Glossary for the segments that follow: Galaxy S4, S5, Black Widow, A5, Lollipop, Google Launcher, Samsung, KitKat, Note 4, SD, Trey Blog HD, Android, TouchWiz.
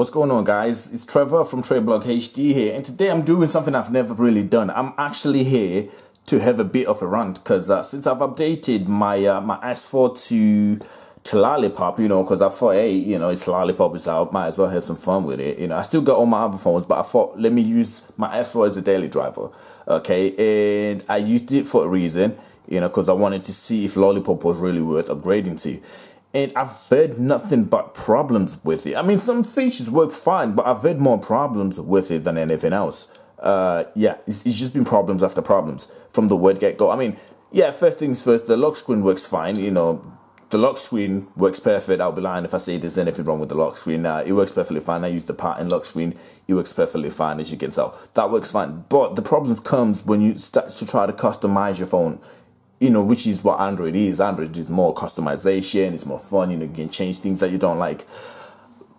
What's going on, guys? It's Trevor from Trey Blog HD here, and today I'm doing something I've never really done. I'm actually here to have a bit of a rant because since I've updated my my S4 to Lollipop, you know, because I thought, hey, you know, it's Lollipop, it's out, might as well have some fun with it. You know, I still got all my other phones, but I thought, let me use my S4 as a daily driver, okay? And I used it for a reason, you know, because I wanted to see if Lollipop was really worth upgrading to. And I've heard nothing but problems with it. I mean, some features work fine, but I've heard more problems with it than anything else. Yeah, it's just been problems after problems from the word get-go. I mean, yeah, first things first, the lock screen works fine. You know, the lock screen works perfect. I'll be lying if I say there's anything wrong with the lock screen. It works perfectly fine. I use the pattern lock screen. It works perfectly fine, as you can tell. That works fine. But the problems comes when you start to try to customize your phone. You know, which is what Android is. Android is more customization, it's more fun, you know, you can change things that you don't like.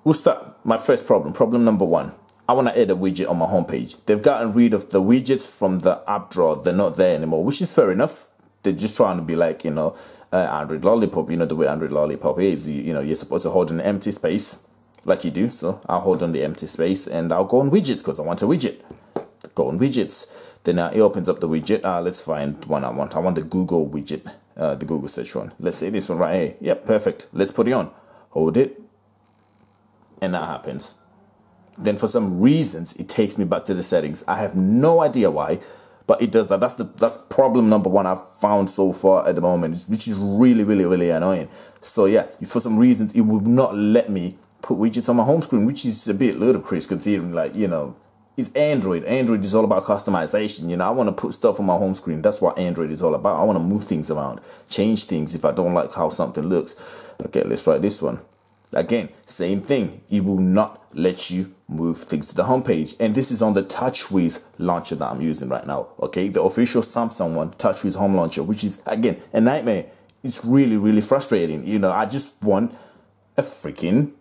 We'll start my first problem. Problem number one, I want to add a widget on my homepage. They've gotten rid of the widgets from the app drawer. They're not there anymore, which is fair enough. They're just trying to be like, you know, Android Lollipop, you know, the way Android Lollipop is. You know, you're supposed to hold an empty space like you do. So I'll hold on the empty space and I'll go on widgets because I want a widget. Go on widgets. Then it opens up the widget. Let's find one I want. I want the Google widget, the Google search one. Let's say this one right here. Yep, perfect. Let's put it on. Hold it. And that happens. Then for some reasons, it takes me back to the settings. I have no idea why, but it does that. That's problem number one I've found so far at the moment, which is really, really, really annoying. So yeah, for some reasons, it would not let me put widgets on my home screen, which is a bit ludicrous considering, like, you know, it's Android. Android is all about customization. You know, I want to put stuff on my home screen. That's what Android is all about. I want to move things around, change things if I don't like how something looks. Okay, let's try this one. Again, same thing. It will not let you move things to the home page. And this is on the TouchWiz launcher that I'm using right now. Okay, the official Samsung one, TouchWiz home launcher, which is, again, a nightmare. It's really, really frustrating. You know, I just want a freaking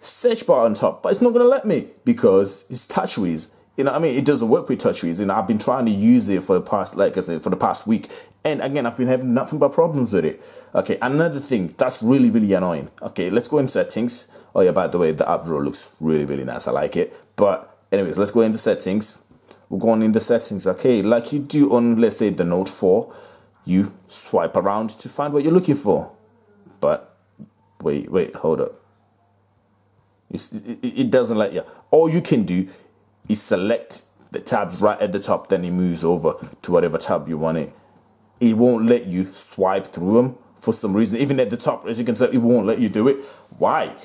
search bar on top, but it's not going to let me because it's TouchWiz. You know, I mean, it doesn't work with TouchWiz, and I've been trying to use it for the past, like I said, for the past week. And again, I've been having nothing but problems with it. Okay, another thing that's really, really annoying. Okay, let's go into settings. Oh yeah, by the way, the app drawer looks really, really nice. I like it. But anyways, let's go into settings. We're going into settings. Okay, like you do on, let's say, the Note 4, you swipe around to find what you're looking for. But wait, hold up. It doesn't let you. All you can do is select the tabs right at the top, then it moves over to whatever tab you want it. It won't let you swipe through them for some reason. Even at the top, as you can tell, it won't let you do it. Why?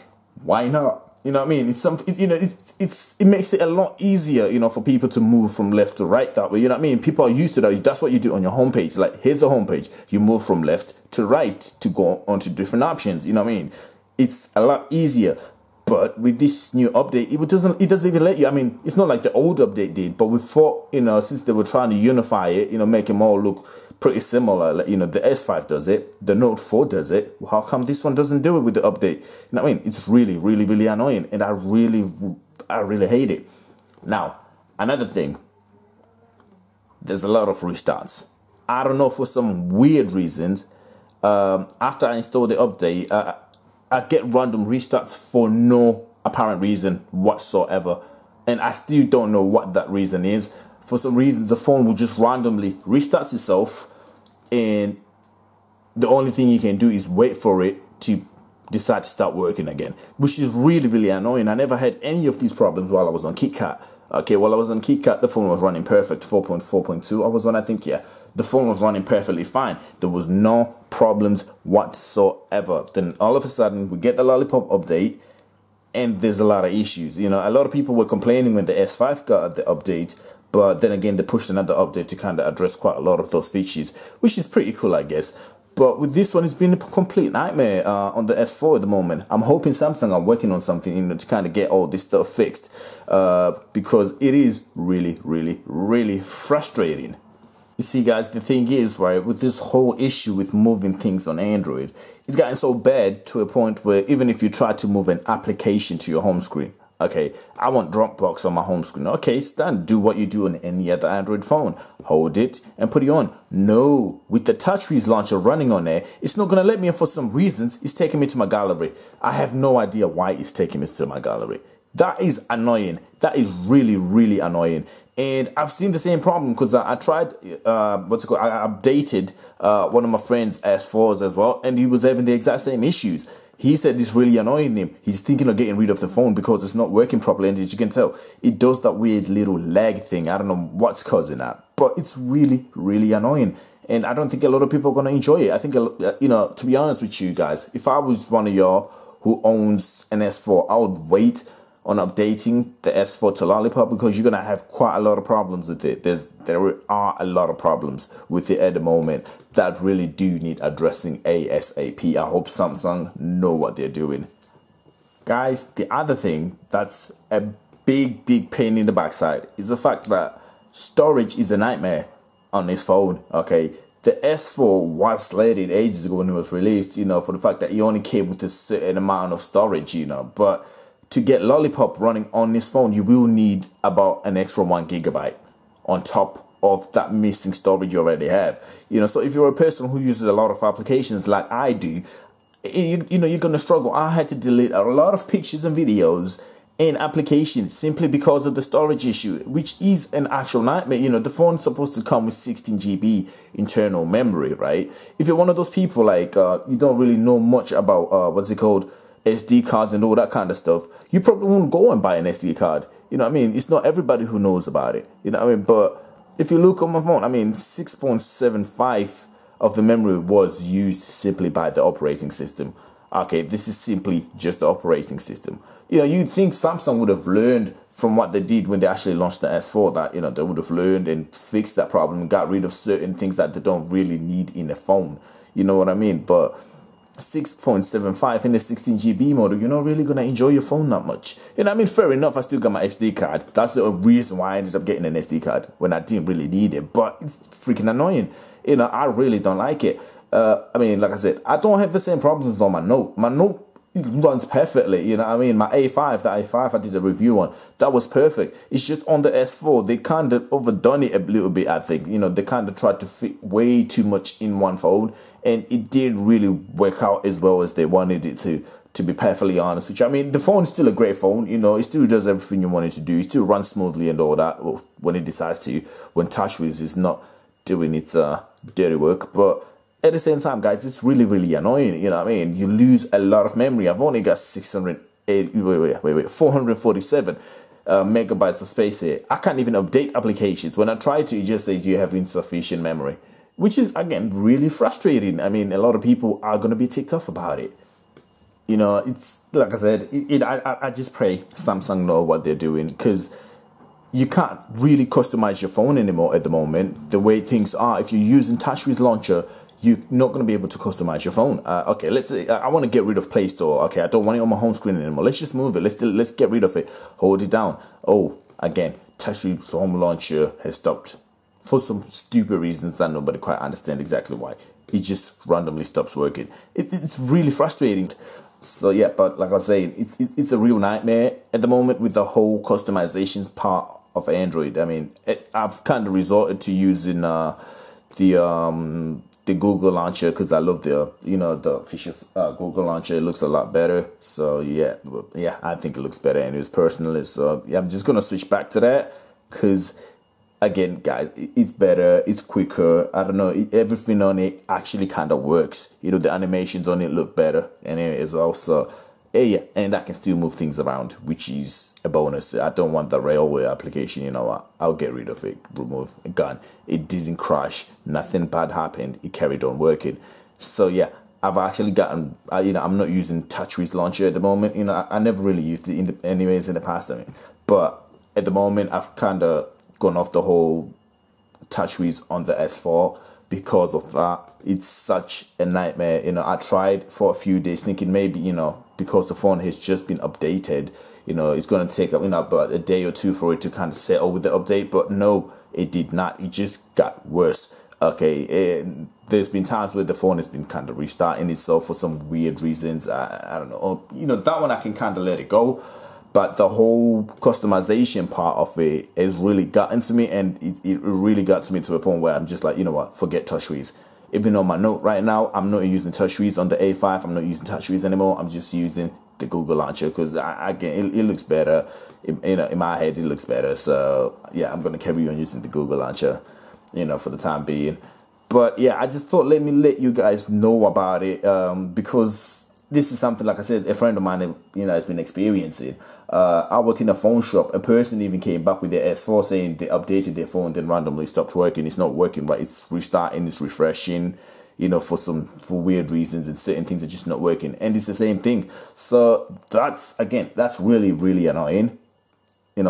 Why not? You know what I mean? It's something. You know, it makes it a lot easier, you know, for people to move from left to right that way. You know what I mean? People are used to that. That's what you do on your homepage. Like, here's a homepage. You move from left to right to go onto different options. You know what I mean? It's a lot easier. But with this new update, it doesn't even let you. I mean, it's not like the old update did, but we thought, you know, since they were trying to unify it, you know, make them all look pretty similar. Like, you know, the S5 does it, the Note 4 does it. Well, how come this one doesn't do it with the update? You know what I mean? It's really, really, really annoying, and I really hate it. Now, another thing, there's a lot of restarts. I don't know, for some weird reasons, after I installed the update, I get random restarts for no apparent reason whatsoever. And I still don't know what that reason is. For some reason, the phone will just randomly restart itself. And the only thing you can do is wait for it to decide to start working again, which is really, really annoying. I never had any of these problems while I was on KitKat. Okay, while I was on KitKat, the phone was running perfect. 4.4.2 I was on, I think, yeah. The phone was running perfectly fine. There was no problems whatsoever. Then all of a sudden, we get the Lollipop update, and there's a lot of issues. You know, a lot of people were complaining when the S5 got the update, but then again, they pushed another update to kind of address quite a lot of those features, which is pretty cool, I guess. But with this one, it's been a complete nightmare on the S4 at the moment. I'm hoping Samsung are working on something, you know, to kind of get all this stuff fixed, because it is really, really, really frustrating. You see, guys, the thing is, right, with this whole issue with moving things on Android, it's gotten so bad to a point where even if you try to move an application to your home screen, okay, I want Dropbox on my home screen. Okay, stand, do what you do on any other Android phone. Hold it and put it on. No, with the TouchWiz launcher running on there, it's not gonna let me, and for some reasons, it's taking me to my gallery. I have no idea why it's taking me to my gallery. That is annoying. That is really, really annoying. And I've seen the same problem because I tried, I updated one of my friend's S4s as well, and he was having the exact same issues. He said it's really annoying him. He's thinking of getting rid of the phone because it's not working properly, and as you can tell, it does that weird little lag thing. I don't know what's causing that, but it's really, really annoying. And I don't think a lot of people are going to enjoy it. I think, you know, to be honest with you guys, if I was one of y'all who owns an S4, I would wait on updating the S4 to Lollipop, because you're gonna have quite a lot of problems with it. There are a lot of problems with it at the moment that really do need addressing ASAP. I hope Samsung know what they're doing. Guys, the other thing that's a big, big pain in the backside is the fact that storage is a nightmare on this phone, okay? The S4 was slated ages ago when it was released, you know, for the fact that it only came with a certain amount of storage, you know, but to get Lollipop running on this phone, you will need about an extra 1 GB on top of that missing storage you already have. You know, so if you're a person who uses a lot of applications like I do, you know, you're gonna struggle. I had to delete a lot of pictures and videos and applications simply because of the storage issue, which is an actual nightmare. You know, the phone's supposed to come with 16 GB internal memory, right? If you're one of those people like you don't really know much about SD cards and all that kind of stuff, you probably won't go and buy an SD card. You know what I mean? It's not everybody who knows about it. You know what I mean? But if you look on my phone, I mean, 6.75 of the memory was used simply by the operating system. Okay, this is simply just the operating system. You know, you'd think Samsung would have learned from what they did when they actually launched the S4, that, you know, they would have learned and fixed that problem and got rid of certain things that they don't really need in a phone. You know what I mean? But 6.75 in the 16 GB model, you're not really gonna enjoy your phone that much. And I mean, fair enough, I still got my SD card. That's the reason why I ended up getting an SD card when I didn't really need it. But it's freaking annoying. You know, I really don't like it. I mean, like I said, I don't have the same problems on my Note. My Note, it runs perfectly. You know what I mean? My A5, the A5 I did a review on, that was perfect. It's just on the S4, they kind of overdone it a little bit, I think. You know, they kind of tried to fit way too much in one phone, and it didn't really work out as well as they wanted it to be perfectly honest with you. I mean, the phone's still a great phone. You know, it still does everything you want it to do. It still runs smoothly and all that, well, when it decides to, when TouchWiz is not doing its dirty work. But at the same time, guys, it's really, really annoying. You know what I mean? You lose a lot of memory. I've only got 447 megabytes of space here. I can't even update applications. When I try to, it just says you have insufficient memory, which is, again, really frustrating. I mean, a lot of people are going to be ticked off about it. You know, it's like I said, I just pray Samsung know what they're doing, because you can't really customize your phone anymore at the moment. The way things are, if you're using TouchWiz Launcher, you're not going to be able to customize your phone. Okay, let's say I want to get rid of Play Store. Okay, I don't want it on my home screen anymore. Let's just move it. Let's get rid of it. Hold it down. Oh, again, TouchWiz Home Launcher has stopped for some stupid reasons that nobody quite understands exactly why. It just randomly stops working. It's really frustrating. So yeah, but like I was saying, it's a real nightmare at the moment with the whole customizations part of Android. I mean, I've kind of resorted to using the Google Launcher, because I love the, you know, the official Google Launcher. It looks a lot better. So yeah, I think it looks better anyways personally. So yeah, I'm just gonna switch back to that, because again, guys, it's better, it's quicker. I don't know, everything on it actually kind of works. You know, the animations on it look better anyway as well. So yeah, and I can still move things around, which is a bonus. I don't want the railway application. You know what, I'll get rid of it. Remove, gone. It didn't crash, nothing bad happened, it carried on working. So yeah, I've actually gotten, you know, I'm not using TouchWiz Launcher at the moment. You know, I never really used it anyways in the past, I mean, but at the moment I've kind of gone off the whole TouchWiz on the S4 because of that. It's such a nightmare. You know, I tried for a few days thinking maybe, you know, because the phone has just been updated, you know, it's going to take, you know, about a day or two for it to kind of settle with the update. But no, it did not. It just got worse. Okay, and there's been times where the phone has been kind of restarting itself for some weird reasons. I don't know. You know, that one I can kind of let it go. But the whole customization part of it has really gotten to me, and it really got to me to a point where I'm just like, you know what, forget TouchWiz. Even on my Note right now, I'm not using TouchWiz on the A5. I'm not using TouchWiz anymore. I'm just using the Google Launcher, because I can, it looks better. In my head, it looks better. So yeah, I'm gonna carry on using the Google Launcher, for the time being. But yeah, I just thought let you guys know about it, because this is something, like I said, a friend of mine, has been experiencing. I work in a phone shop. A person even came back with their S4 saying they updated their phone, then randomly stopped working. It's not working right. It's restarting. It's refreshing. For weird reasons, and certain things are just not working, and it's the same thing. So that's really, really annoying,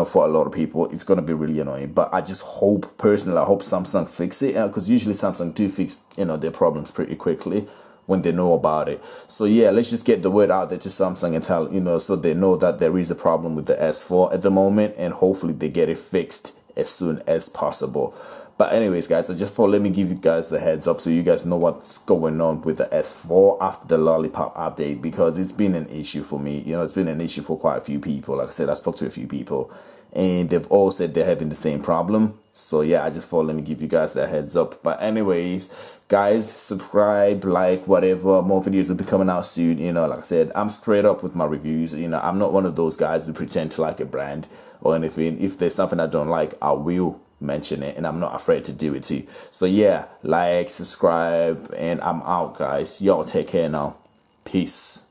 for a lot of people. It's gonna be really annoying, but I just hope, personally, I hope Samsung fix it, because usually Samsung do fix their problems pretty quickly when they know about it. So yeah, let's just get the word out there to Samsung and tell, so they know that there is a problem with the S4 at the moment, and hopefully they get it fixed as soon as possible. But anyways, guys, I just thought let me give you guys the heads up so you guys know what's going on with the S4 after the Lollipop update, because it's been an issue for me. It's been an issue for quite a few people. Like I said, I spoke to a few people, and they've all said they're having the same problem. So yeah, I just thought let me give you guys the heads up. But anyways, guys, subscribe, like, whatever. More videos will be coming out soon. Like I said, I'm straight up with my reviews. I'm not one of those guys who pretend to like a brand or anything. If there's something I don't like, I will mention it, and I'm not afraid to do it too. So yeah, like, subscribe, and I'm out, guys. Y'all take care now. Peace.